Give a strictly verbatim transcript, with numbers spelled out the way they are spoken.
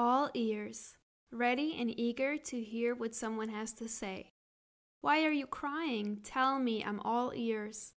all ears, ready and eager to hear what someone has to say. Why are you crying? Tell me, I'm all ears.